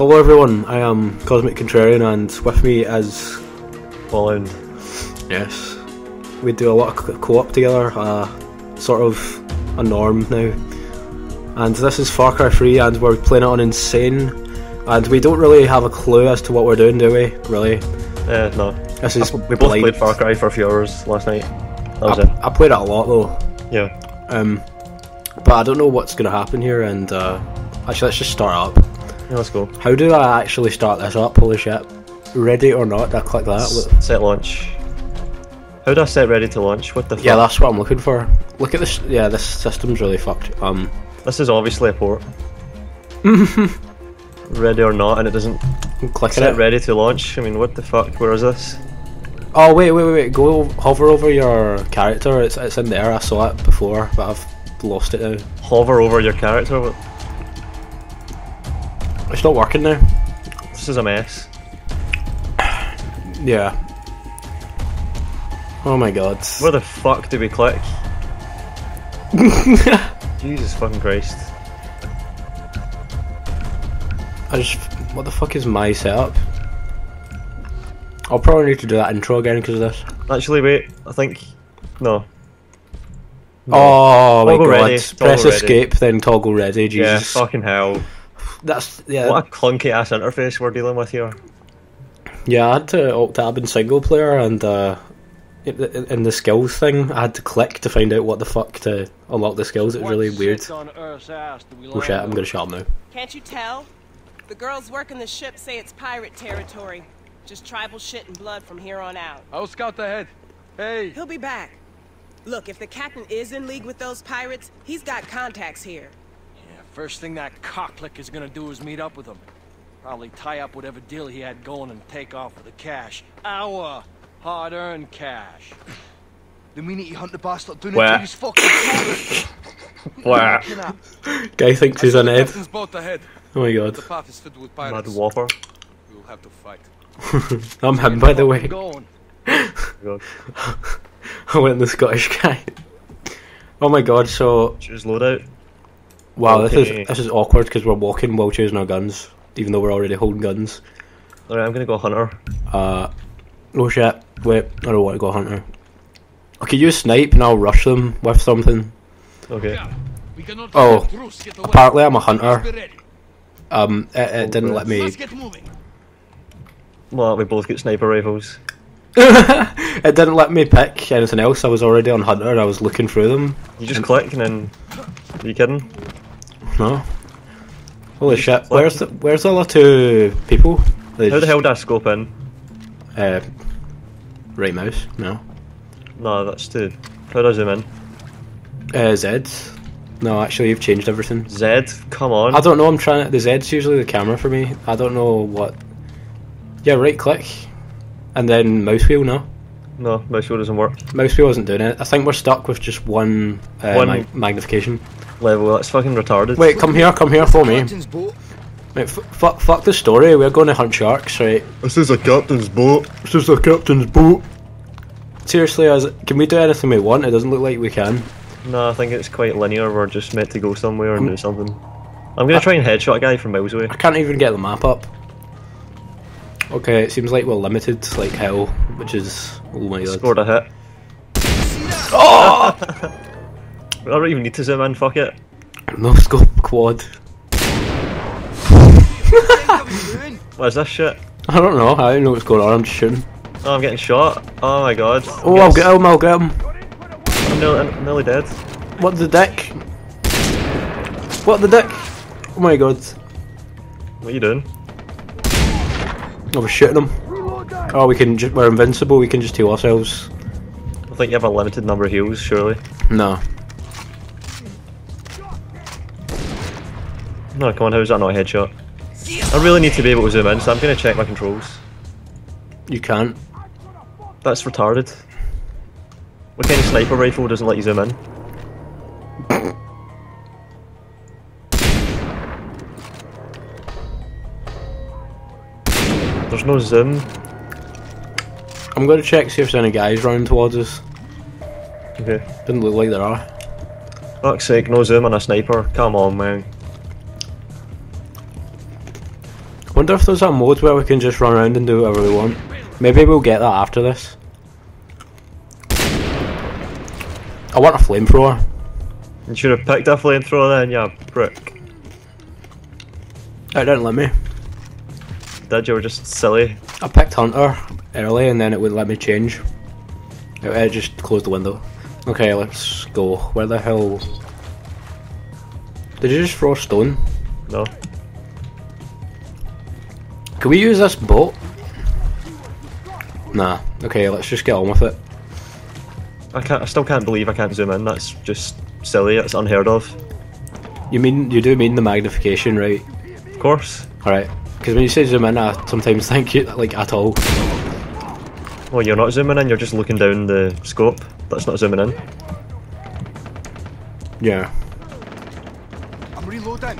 Hello everyone, I am Cosmic Contrarian and with me is Volound. Yes. We do a lot of co-op together, sort of a norm now. And this is Far Cry 3 and we're playing it on Insane. And we don't really have a clue as to what we're doing, do we? Really? No. This is we both played Far Cry for a few hours last night. That was it. I played it a lot though. Yeah. But I don't know what's going to happen here and actually let's just start up. Yeah, let's go. How do I actually start this up? Holy shit. Ready or not? I click that. Set launch. How do I set ready to launch? What the fuck? Yeah, that's what I'm looking for. Look at this. Yeah, this system's really fucked. This is obviously a port. Ready or not, and it doesn't. I'm clicking set it. Ready to launch. I mean, what the fuck? Where is this? Oh, wait. Go hover over your character. It's in there. I saw it before, but I've lost it now. Hover over your character? What? It's not working now. This is a mess. Yeah. Oh my god. Where the fuck do we click? Jesus fucking Christ. What the fuck is my setup? I'll probably need to do that intro again because of this. Actually, wait. I think. No. Oh my god. Ready. Press escape, then toggle ready. Jesus. Yeah, fucking hell. What a clunky ass interface we're dealing with here. Yeah, I had to opt tab in single player, and in the skills thing, I had to click to find out what the fuck to unlock the skills. It was really weird. Oh shit! I'm gonna shut up now. Can't you tell? The girls working the ship say it's pirate territory. Just tribal shit and blood from here on out. I'll scout ahead. Hey. He'll be back. Look, if the captain is in league with those pirates, he's got contacts here. First thing that cocklick is gonna do is meet up with him. Probably tie up whatever deal he had going and take off with the cash. Our hard-earned cash. The minute you hunt the bastard, do not his fucking Wow. Guy thinks he's an Ed. Oh my god. Mad Whopper. You'll have to fight. I'm him, by the way. I went the Scottish guy. Oh my god, so... Choose loadout. Wow, okay. this is awkward because we're walking while choosing our guns, even though we're already holding guns. Alright, I'm gonna go hunter. Oh shit, wait, I don't want to go hunter. Okay, you snipe and I'll rush them with something. Okay. Oh, apparently I'm a hunter. It didn't let me... Well, we both get sniper rifles. It didn't let me pick anything else, I was already on hunter and I was looking through them. You just click and then... Are you kidding? No. Holy shit! Where's the other two people? How the hell did I scope in? Right mouse. No. No, that's two. How do I zoom in? Z. No, actually, you've changed everything. Z. Come on. I don't know. I'm trying. The Z's usually the camera for me. I don't know what. Yeah, right click, and then mouse wheel. No. No, mouse wheel doesn't work. Mouse wheel isn't doing it. I think we're stuck with just one magnification level. That's fucking retarded. Wait, come here for me. Wait, fuck the story. We're going to hunt sharks, right? This is a captain's boat. This is a captain's boat. Seriously, can we do anything we want? It doesn't look like we can. No, I think it's quite linear. We're just meant to go somewhere and do something. I'm gonna try and headshot a guy from miles away. I can't even get the map up. Okay, it seems like we're limited like hell, which is oh my god. Scored a hit. Oh! I don't even need to zoom in, fuck it. No scope quad. What is this shit? I don't know, I don't know what's going on, I'm just shooting. Oh, I'm getting shot. Oh my god. Oh, I'll get him. I'm nearly dead. What the dick? What the dick? Oh my god. What are you doing? I was shooting them. Oh, we're invincible, we can just heal ourselves. I think you have a limited number of heals, surely. No. No, come on, how is that not a headshot? I really need to be able to zoom in, so I'm going to check my controls. You can't. That's retarded. What kind of sniper rifle doesn't let you zoom in? There's no zoom. I'm going to check, see if there's any guys running towards us. Okay. Didn't look like there are. Fuck's sake, no zoom on a sniper. Come on, man. Wonder if there's a mode where we can just run around and do whatever we want. Maybe we'll get that after this. I want a flamethrower. You should have picked a flamethrower then, you prick. It didn't let me. Did you? Were just silly. I picked Hunter early and then it wouldn't let me change. It just closed the window. Okay, let's go. Where the hell... Did you just throw a stone? No. Can we use this boat? Nah. Okay, let's just get on with it. I still can't believe I can't zoom in. That's just silly. It's unheard of. You do mean the magnification, right? Of course. Alright. Because when you say zoom in, I sometimes think you like at all. Well, you're not zooming in. You're just looking down the scope. That's not zooming in. Yeah. I'm reloading.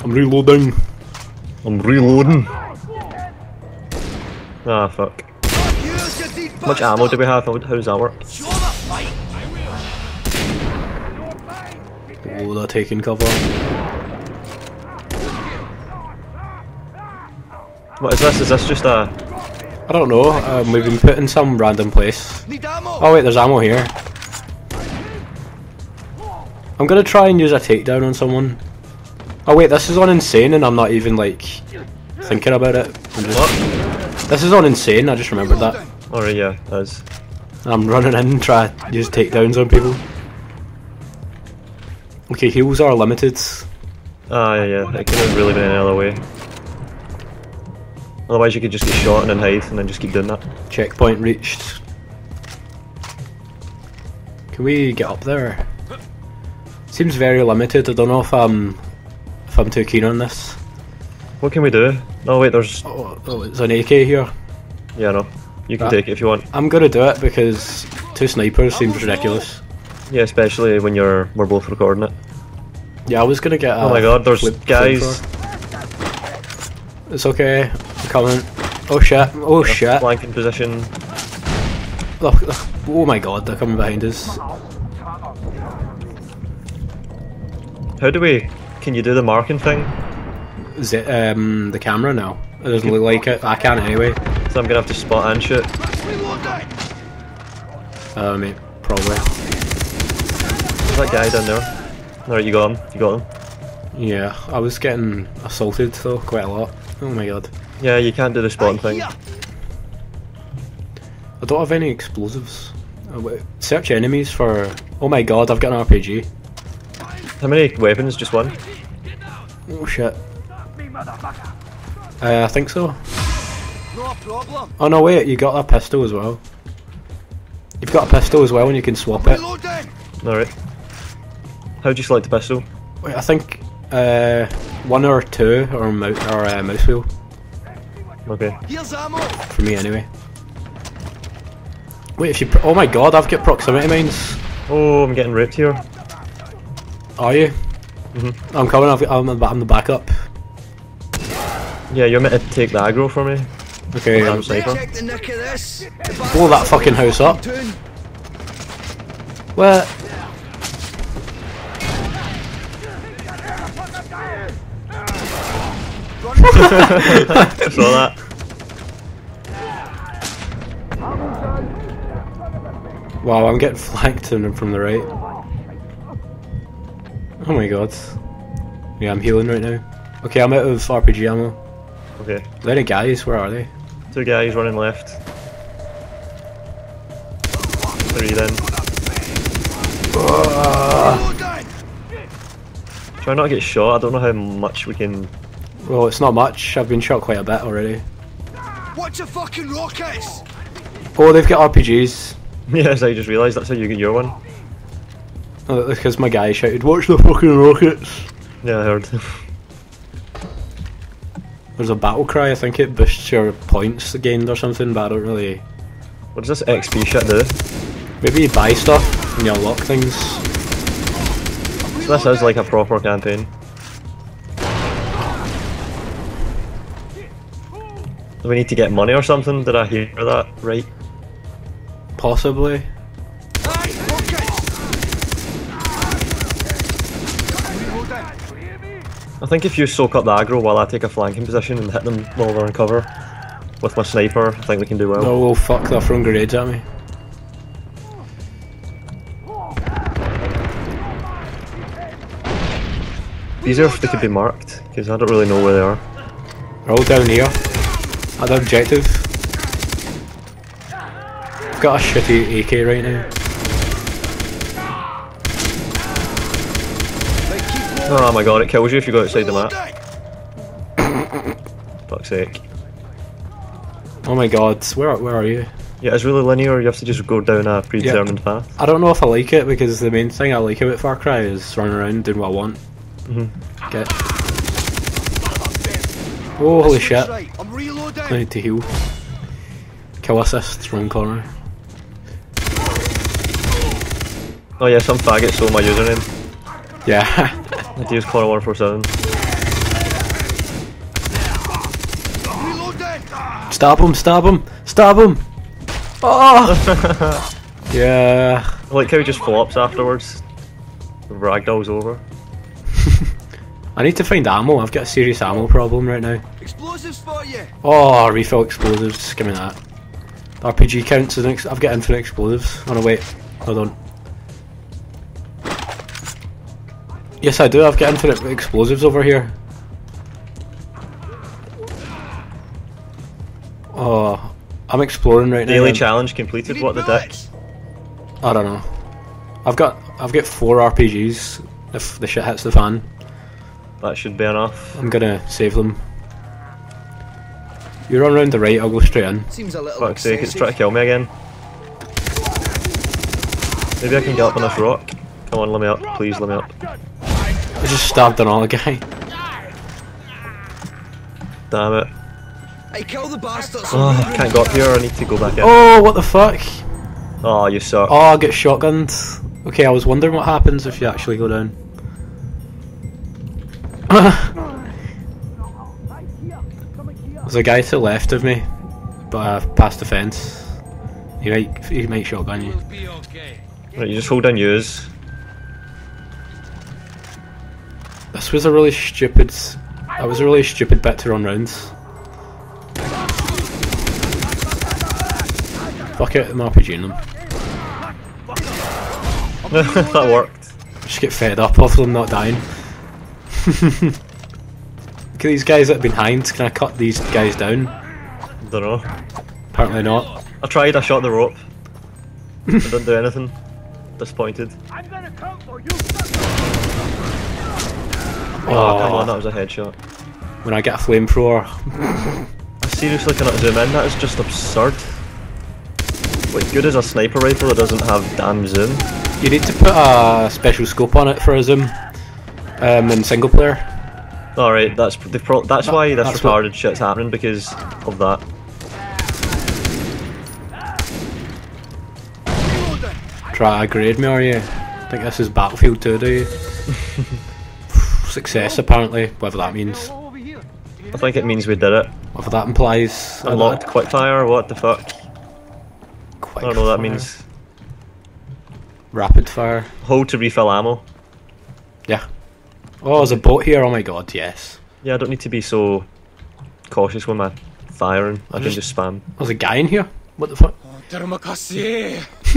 I'm reloading. I'm reloading. Ah, fuck. How much ammo do we have? How does that work? Oh, they're taking cover. What is this? Is this just a... I don't know, we've been put in some random place. Oh wait, there's ammo here. I'm gonna try and use a takedown on someone. Oh wait, this is on insane and I'm not even like... thinking about it. What? This is on insane, I just remembered that. Oh yeah, it is. I'm running in and try to use takedowns on people. Okay, heals are limited. Ah yeah, it could have really been any other way. Otherwise you could just get shot and then hide and then just keep doing that. Checkpoint reached. Can we get up there? Seems very limited, I don't know if I'm too keen on this. What can we do? Oh wait, there's... Oh, it's an AK here. Yeah, no. You can take it if you want. I'm gonna do it because two snipers seems ridiculous. Yeah, especially when we're both recording it. Yeah, I was gonna get a... Oh my god, there's guys. It's okay, I'm coming. Oh shit, oh shit. Flanking position. Look, oh my god, they're coming behind us. How do we... Can you do the marking thing? Is it, the camera? No. It doesn't look like it. I can't anyway. So I'm gonna have to spot and shoot. Mate, probably. There's that guy down there. Alright, you got him. Yeah, I was getting assaulted though, quite a lot. Oh my god. Yeah, you can't do the spawn thing. I don't have any explosives. Search enemies for... Oh my god, I've got an RPG. How many weapons? Just one? Oh shit. I think so. No problem. Oh no wait, you got a pistol as well. You've got a pistol as well and you can swap it. Alright. How do you select the pistol? Wait, I think one or two or mouse wheel. Okay. For me anyway. Wait, if you... Oh my god, I've got proximity mines. Oh, I'm getting ripped here. Are you? Mm-hmm. I'm coming, I'm the backup. Yeah, you're meant to take the aggro for me. Okay, I'm sniper. Blow that fucking house up. What? I saw that. Wow, I'm getting flanked from the right. Oh my god. Yeah, I'm healing right now. Okay, I'm out of RPG ammo. Okay. There are guys, where are they? Two guys running left. Three then. Try not to get shot, I don't know how much we can... Well, it's not much, I've been shot quite a bit already. What's a fucking rockets? Oh, they've got RPGs. Yeah, so I just realised that's how you get your one. Oh, because my guy shouted, watch the fucking rockets! Yeah, I heard. There's a battle cry, I think it boosts your points gained or something, but I don't really... What does this XP shit do? Maybe you buy stuff and you unlock things. So this is like a proper campaign. Do we need to get money or something? Did I hear that right? Possibly. I think if you soak up the aggro while I take a flanking position and hit them while they're in cover with my sniper, I think we can do well. Oh, well, fuck, they're throwing grenades at me. These are if they could be marked, because I don't really know where they are. They're all down here, at the objective. I've got a shitty AK right now. Oh my god, it kills you if you go outside the map. Fuck's sake. Oh my god, where are you? Yeah, it's really linear, you have to just go down a predetermined path. I don't know if I like it, because the main thing I like about Far Cry is running around doing what I want. Mm-hmm. Get. Oh, holy shit. I need to heal. Kill assist, wrong corner. Oh yeah, some faggot stole my username. Yeah. I had to use corner 147. Stab him, stab him, stab him! Oh! Yeah. I like how he just flops afterwards. The ragdoll's over. I need to find ammo, I've got a serious ammo problem right now. Explosives for you! Oh, refill explosives, give me that. The RPG counts as an I've got infinite explosives. Oh no, wait, hold on. Yes I do, I've got infinite explosives over here. Oh, I'm exploring right now. Daily challenge completed, what the dick? I don't know. I've got 4 RPGs if the shit hits the fan. That should be enough. I'm gonna save them. You run round the right, I'll go straight in. Seems a little fuck's sake, it's trying to kill me again. Maybe I can get up on this rock. Come on, let me up, please, let me up. I just stabbed another guy. Damn it. Oh, I can't go up here, I need to go back in. Oh, what the fuck? Oh, you suck. Oh, I get shotgunned. Okay, I was wondering what happens if you actually go down. There's a guy to the left of me, but past the fence. He might shotgun you. Right, you just hold down yours. This was a really stupid. That was a really stupid bit to run rounds. Fuck it, I'm RPGing them. That worked. Just get fed up of them not dying. Look at these guys that are behind, can I cut these guys down? Dunno. Apparently not. I tried, I shot the rope. I didn't do anything. Disappointed. I'm gonna come for you. Oh, come on, that was a headshot. When I get a flamethrower. I seriously cannot zoom in, that is just absurd. What good is a sniper rifle that doesn't have damn zoom? You need to put a special scope on it for a zoom. In single player. Alright, that's why this retarded shit's happening, because of that. Try to grade me, are you? I think this is Battlefield 2, do you? Success, apparently, whatever that means. I think it means we did it. Whatever that implies. Unlocked quickfire, what the fuck? Quickfire. I don't know what that means. Rapid fire. Hold to refill ammo. Yeah. Oh, there's a boat here, oh my god, yes. Yeah, I don't need to be so cautious when I'm firing. I can just spam. There's a guy in here? What the fuck? Termakase!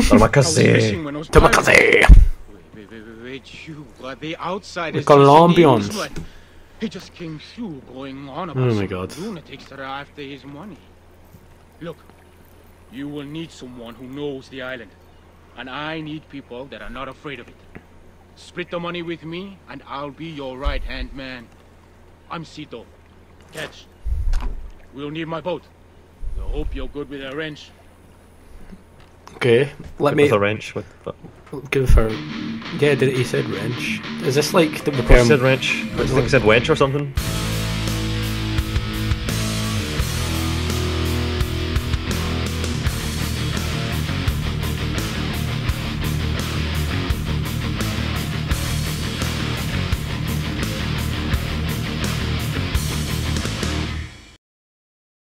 Termakase! Wait, you are the outsiders. Look at l'ambiance. He just came through going on about lunatics that are after his money. Look, you will need someone who knows the island. And I need people that are not afraid of it. Split the money with me, and I'll be your right-hand man. I'm Sito. Catch. We'll need my boat. I hope you're good with a wrench. Okay, let me... With a wrench? What the fuck? Give her... Yeah, he said wrench. Is this like the... He said wrench. I think he said wench or something.